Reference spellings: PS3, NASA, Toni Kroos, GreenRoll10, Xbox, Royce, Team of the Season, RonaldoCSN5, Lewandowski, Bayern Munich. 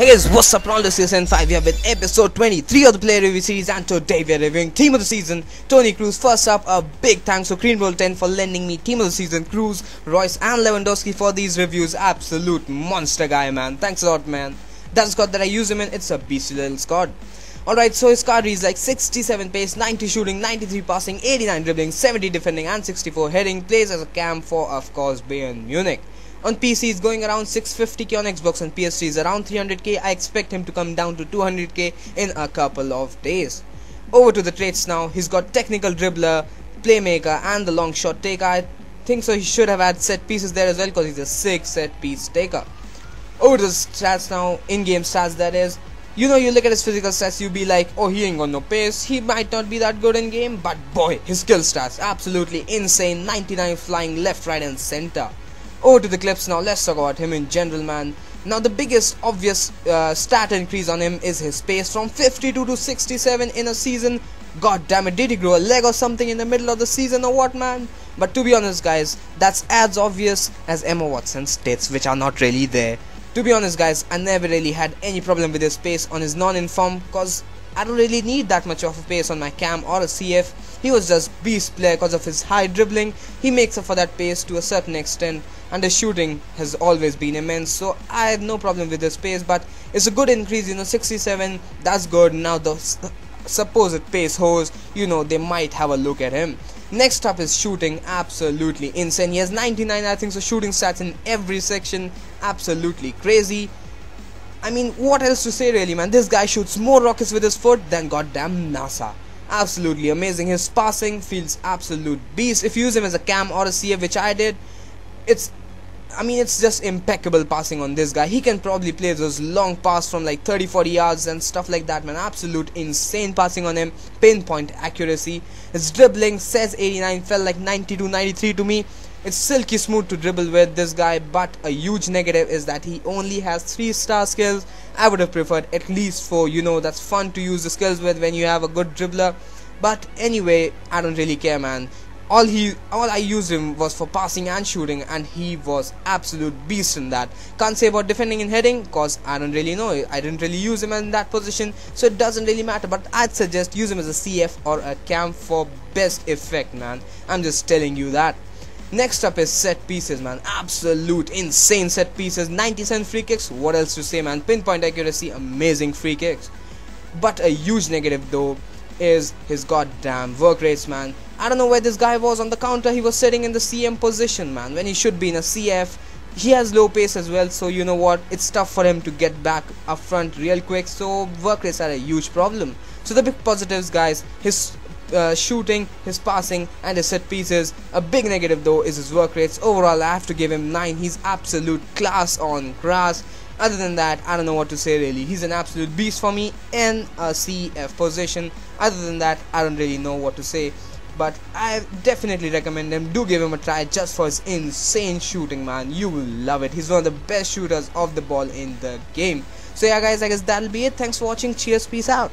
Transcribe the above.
Hey guys, what's up, RonaldoCSN5 here with episode 23 of the player review series, and today we are reviewing Team of the Season, Toni Kroos. First up, a big thanks to GreenRoll10 for lending me Team of the Season, Kroos, Royce and Lewandowski for these reviews. Absolute monster guy, man. Thanks a lot, man. That squad that I use him in, it's a beastly little squad. Alright, so his card reads like 67 pace, 90 shooting, 93 passing, 89 dribbling, 70 defending and 64 heading. Plays as a cam for, of course, Bayern Munich. On PC, he's going around 650k, on Xbox and PS3 is around 300k. I expect him to come down to 200k in a couple of days. Over to the traits now. He's got technical dribbler, playmaker and the long shot taker. I think so he should have had set pieces there as well, because he's a 6 set piece taker. Over to the stats now, in-game stats that is. You know, you look at his physical stats, you be like, oh, he ain't got no pace, he might not be that good in game, but boy, his skill stats, absolutely insane, 99 flying left, right and center. Over to the clips now, let's talk about him in general, man. Now the biggest obvious stat increase on him is his pace, from 52 to 67 in a season. God damn it, did he grow a leg or something in the middle of the season or what, man? But to be honest guys, that's as obvious as Emma Watson's tits, which are not really there. To be honest guys, I never really had any problem with his pace on his non-inform, cause I don't really need that much of a pace on my cam or a CF. He was just beast player cause of his high dribbling. He makes up for that pace to a certain extent, and the shooting has always been immense, so I have no problem with his pace. But it's a good increase, you know, 67, that's good. Now the supposed pace hoes, you know, they might have a look at him. Next up is shooting, absolutely insane. He has 99, I think so, shooting stats in every section, absolutely crazy. I mean, what else to say really, man? This guy shoots more rockets with his foot than goddamn NASA. Absolutely amazing. His passing feels absolute beast. If you use him as a cam or a CF, which I did, it's just impeccable passing on this guy. He can probably play those long passes from like 30-40 yards and stuff like that, man. Absolute insane passing on him, pinpoint accuracy. His dribbling says 89, felt like 92-93 to me. It's silky smooth to dribble with this guy, but a huge negative is that he only has 3-star skills. I would have preferred at least 4, you know, that's fun to use the skills with when you have a good dribbler. But anyway, I don't really care, man. All I used him was for passing and shooting, and he was absolute beast in that. Can't say about defending and heading, cause I don't really know. I didn't really use him in that position, so it doesn't really matter. But I'd suggest use him as a CF or a cam for best effect, man. I'm just telling you that. Next up is set pieces, man. Absolute insane set pieces, 97 free kicks. What else to say, man? Pinpoint accuracy, amazing free kicks. But a huge negative though is his goddamn work rates, man. I don't know where this guy was on the counter. He was sitting in the CM position, man, when he should be in a CF. He has low pace as well, so you know what, it's tough for him to get back up front real quick, so work rates are a huge problem. So the big positives guys, his shooting, his passing and his set pieces. A big negative though is his work rates. Overall I have to give him 9, he's absolute class on grass. Other than that, I don't know what to say really. He's an absolute beast for me in a CF position. Other than that, I don't really know what to say. But I definitely recommend him. Do give him a try just for his insane shooting, man. You will love it. He's one of the best shooters of the ball in the game. So yeah guys, I guess that'll be it. Thanks for watching. Cheers. Peace out.